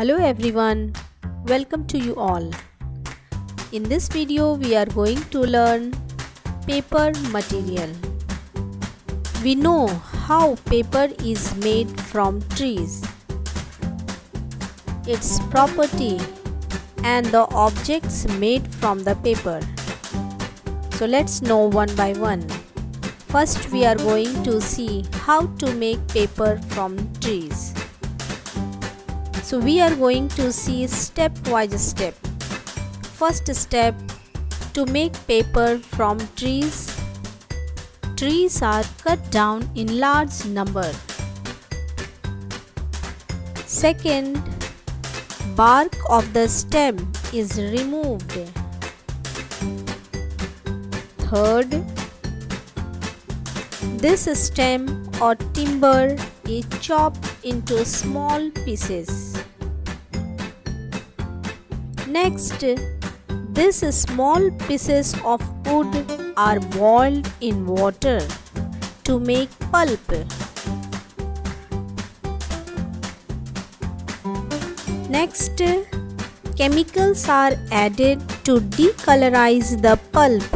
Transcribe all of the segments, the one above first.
Hello everyone, welcome to you all. In this video we are going to learn paper material. We know how paper is made from trees, its property and the objects made from the paper. So let's know one by one. First we are going to see how to make paper from trees. So we are going to see step by step. First step, to make paper from trees. Trees are cut down in large number. Second, bark of the stem is removed. Third, this stem or timber is chopped into small pieces. Next, these small pieces of wood are boiled in water to make pulp. Next, chemicals are added to decolorize the pulp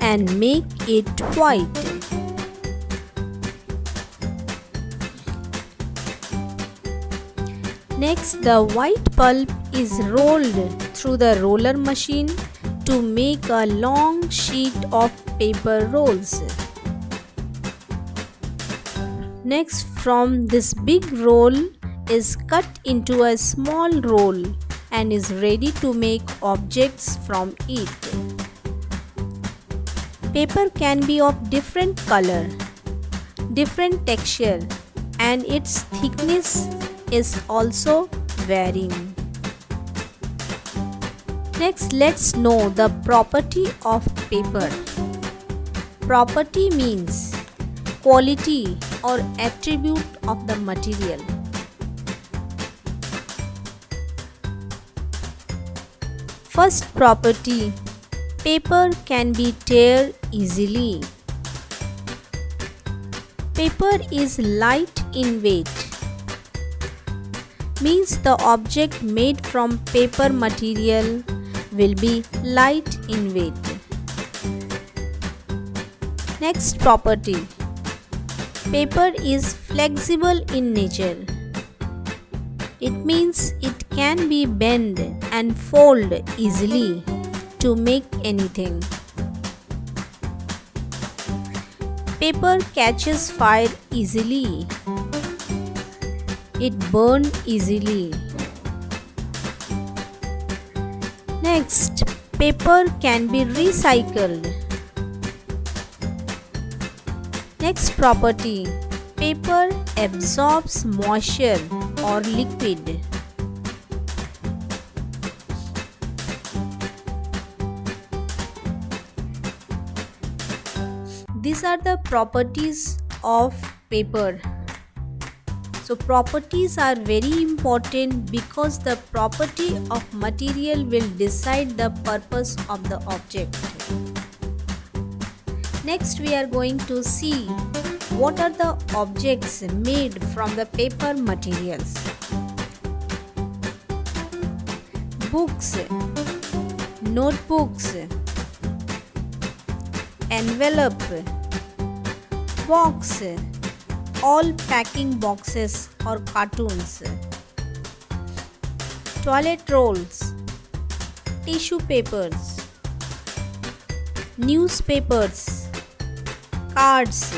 and make it white. Next, the white pulp is rolled through the roller machine to make a long sheet of paper rolls. Next, from this big roll is cut into a small roll and is ready to make objects from it. Paper can be of different color, different texture, and its thickness is also varying. Next, let's know the property of paper. Property means quality or attribute of the material. First property, paper can be tear easily. Paper is light in weight. Means the object made from paper material will be light in weight. Next property, paper is flexible in nature. It means it can be bent and fold easily to make anything. Paper catches fire easily. It burns easily. Next, paper can be recycled. Next property, paper absorbs moisture or liquid. These are the properties of paper. So properties are very important because the property of material will decide the purpose of the object. Next we are going to see what are the objects made from the paper materials. Books, notebooks, envelope, box, all packing boxes or cartoons, toilet rolls, tissue papers, newspapers, cards,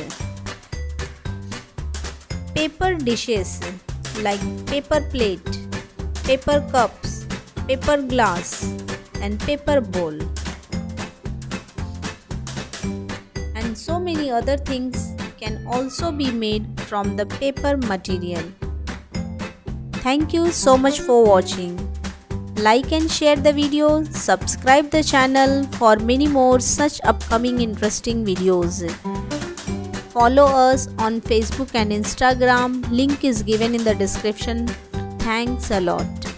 paper dishes like paper plate, paper cups, paper glass and paper bowl, and so many other things can also be made from the paper material. Thank you so much for watching. Like and share the video. Subscribe the channel for many more such upcoming interesting videos. Follow us on Facebook and Instagram. Link is given in the description. Thanks a lot.